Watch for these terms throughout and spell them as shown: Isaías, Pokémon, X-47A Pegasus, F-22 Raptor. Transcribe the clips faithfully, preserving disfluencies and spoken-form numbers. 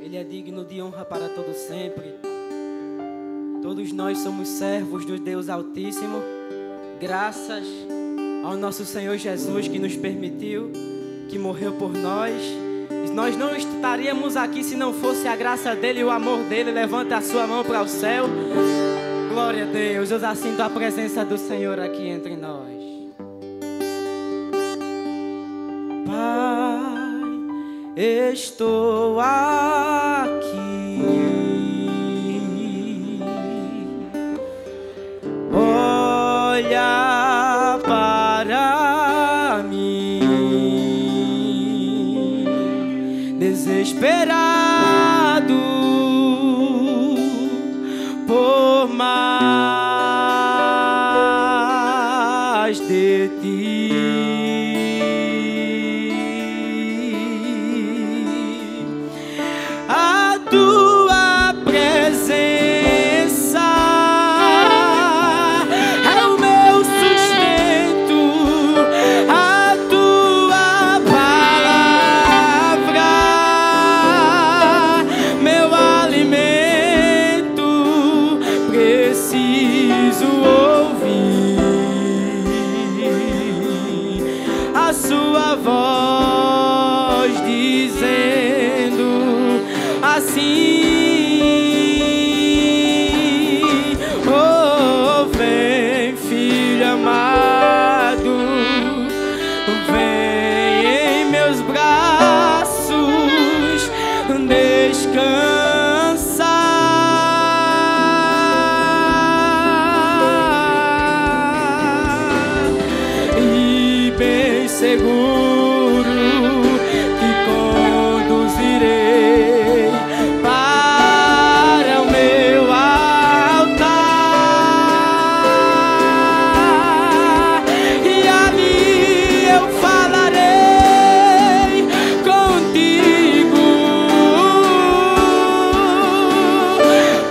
Ele é digno de honra para todo sempre. Todos nós somos servos do Deus Altíssimo, graças ao nosso Senhor Jesus, que nos permitiu, que morreu por nós. Nós não estaríamos aqui se não fosse a graça dele e o amor dele. Levanta a sua mão para o céu. Glória a Deus, eu já sinto a presença do Senhor aqui entre nós. Pai, estou aqui. Olha para mim, desesperado por mais de ti. A tu preciso ouvir a sua voz dizendo assim: oh, vem, filho amado, vem em meus braços descansa. Seguro te conduzirei para o meu altar, e ali eu falarei contigo,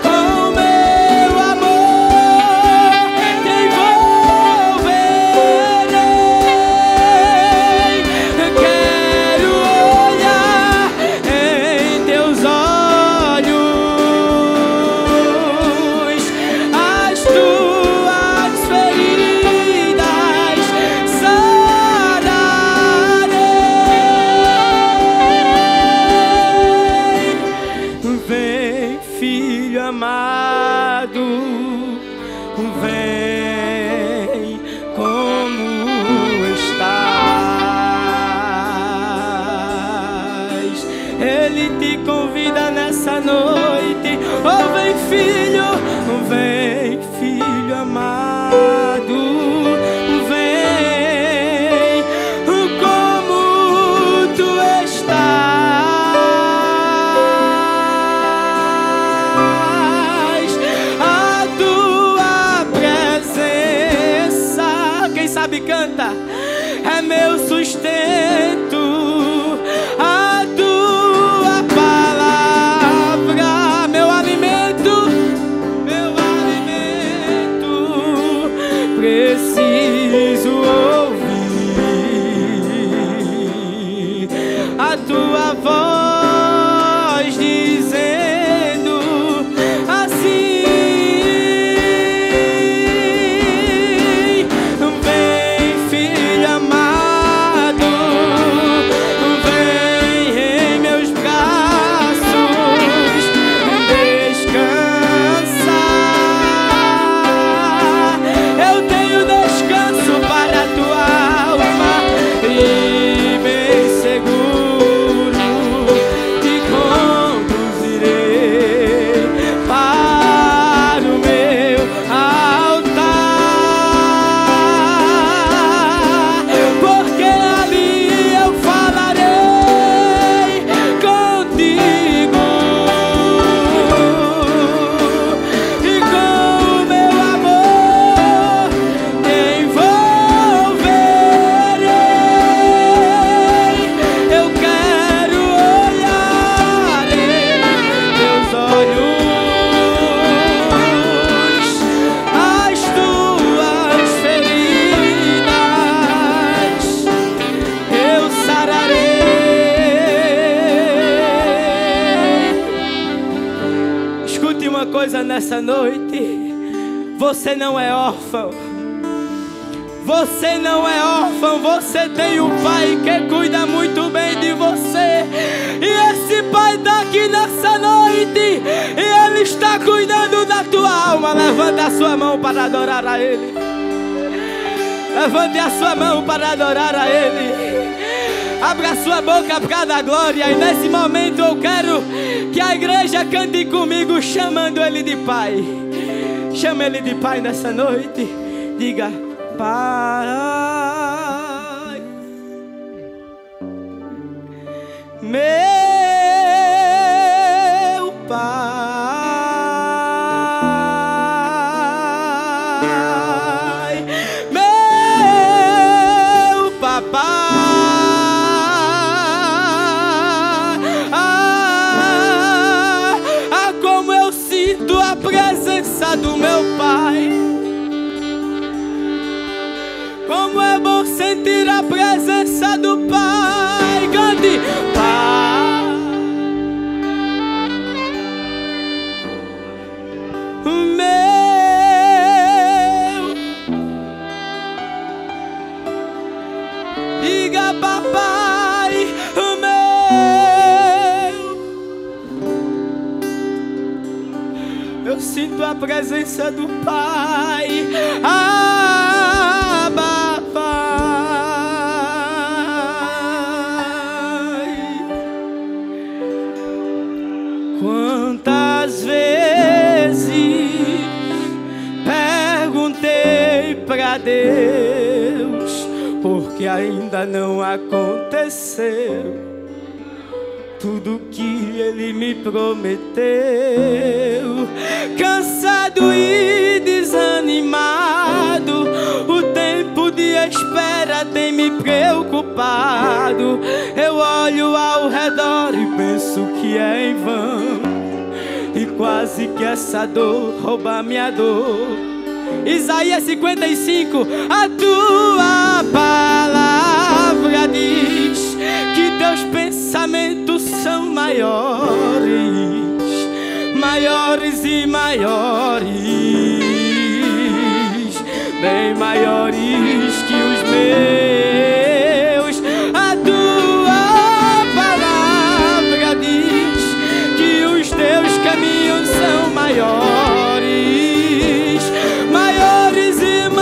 com meu amor te envolverei. Filho amado, vem como estás. Ele te convida nessa noite. Oh, vem filho, vem filho amado. Sabe, canta, é meu sustento, a tua palavra, meu alimento, meu alimento, preciso ouvir a tua voz dizendo assim. Filho amado, coisa nessa noite: você não é órfão, você não é órfão, você tem um Pai que cuida muito bem de você, e esse Pai está aqui nessa noite, e Ele está cuidando da tua alma. Levanta a sua mão para adorar a Ele, levante a sua mão para adorar a Ele. Abra sua boca para dar glória. E nesse momento eu quero que a igreja cante comigo, chamando Ele de Pai. Chama Ele de Pai nessa noite. Diga: Pai, meu Pai, meu Papai. Do meu Pai, como é bom sentir a presença do Pai. Grande Pai, meu, diga Papai, meu, eu sinto a presença do Pai. Abba, Pai. Quantas vezes perguntei pra Deus porque ainda não aconteceu tudo que Ele me prometeu. Cansado e desanimado, o tempo de espera tem me preocupado. Eu olho ao redor e penso que é em vão, e quase que essa dor rouba minha dor. Isaías cinquenta e cinco. A tua palavra diz que teus pensamentos são maiores, maiores e maiores, bem maiores que os meus. A tua palavra diz que os teus caminhos são maiores, maiores e maiores.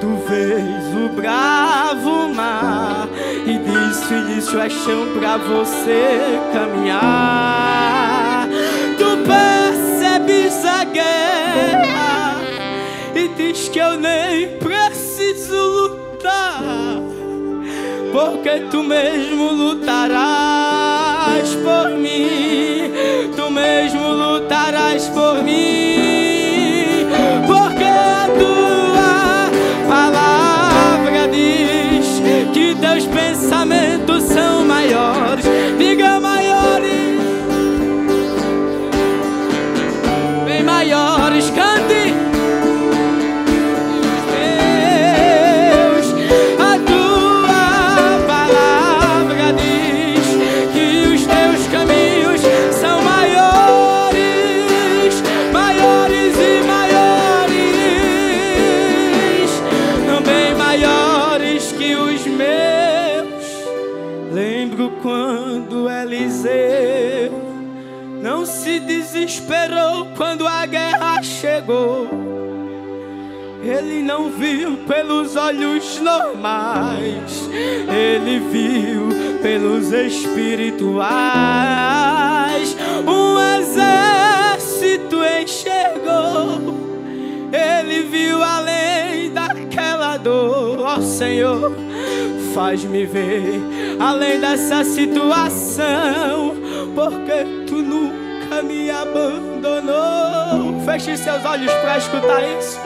Tu vês o bravo mar e diz que isso é chão pra você caminhar. Tu percebes a guerra e diz que eu nem preciso lutar, porque tu mesmo lutarás por mim, tu mesmo lutarás por mim. Porque a tua palavra diz que teus pensamentos são maiores. Diga maiores, bem maiores, cante. Deus, a tua palavra diz que os teus caminhos são maiores, maiores e maiores. Quando Eliseu não se desesperou quando a guerra chegou, ele não viu pelos olhos normais, ele viu pelos espirituais. Um exército enxergou, ele viu além daquela dor. Ó Senhor, faz-me ver além dessa situação, porque tu nunca me abandonou. Feche seus olhos para escutar isso.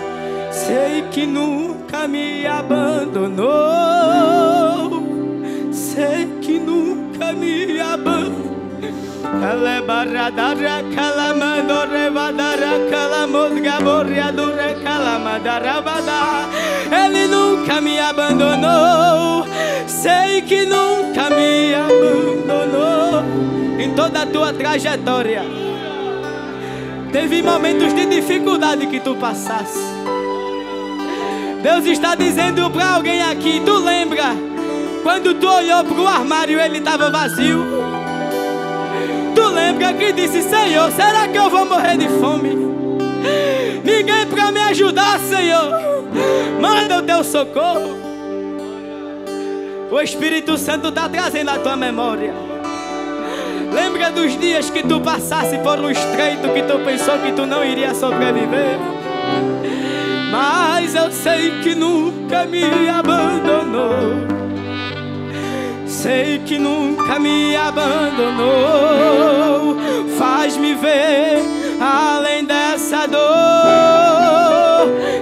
Sei que nunca me abandonou, sei que nunca me abandonou. Ele nunca me abandonou, sei que nunca me abandonou. Em toda a tua trajetória teve momentos de dificuldade que tu passasse. Deus está dizendo para alguém aqui: tu lembra quando tu olhou pro armário, ele estava vazio? Tu lembra que disse: Senhor, será que eu vou morrer de fome? Ninguém para me ajudar, Senhor, manda o teu socorro. O Espírito Santo está trazendo a tua memória. Lembra dos dias que tu passasse por um estreito que tu pensou que tu não iria sobreviver. Mas eu sei que nunca me abandonou, sei que nunca me abandonou. Faz-me ver além dessa dor.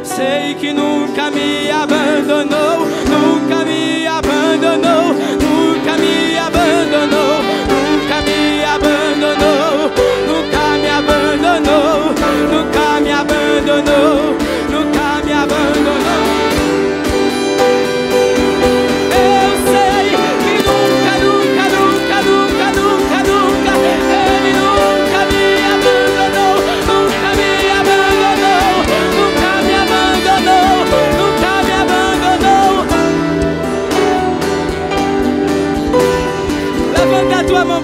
Sei que nunca me abandonou, nunca me abandonou, nunca me abandonou, nunca me abandonou, nunca me abandonou, nunca me abandonou, nunca me abandonou.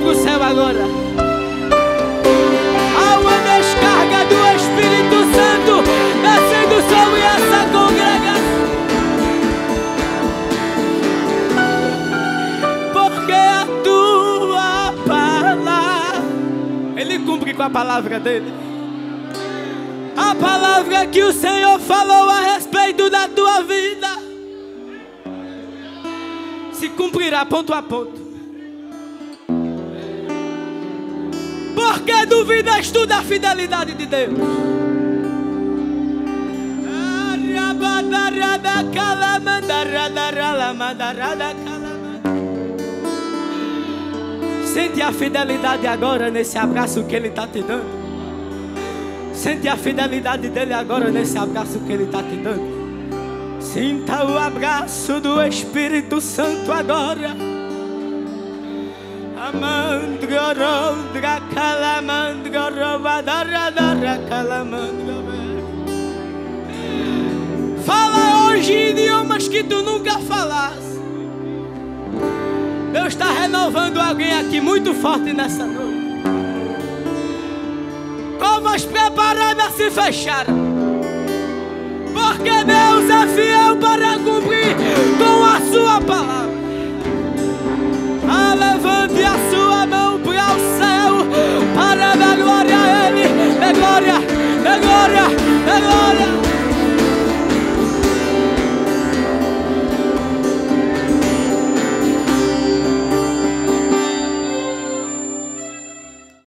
Pro céu agora. Há uma descarga do Espírito Santo descendo sobre essa congregação, porque a tua palavra, ele cumpre com a palavra dele, a palavra que o Senhor falou a respeito da tua vida se cumprirá ponto a ponto. Por que duvidas tu da fidelidade de Deus? Sente a fidelidade agora nesse abraço que Ele está te dando. Sente a fidelidade dele agora nesse abraço que Ele está te dando. Sinta o abraço do Espírito Santo agora. Mandrorondra calamandrorova daradara calamandrove. Fala hoje idiomas que tu nunca falaste. Deus está renovando alguém aqui muito forte nessa noite. Como as preparadas se fecharam, porque Deus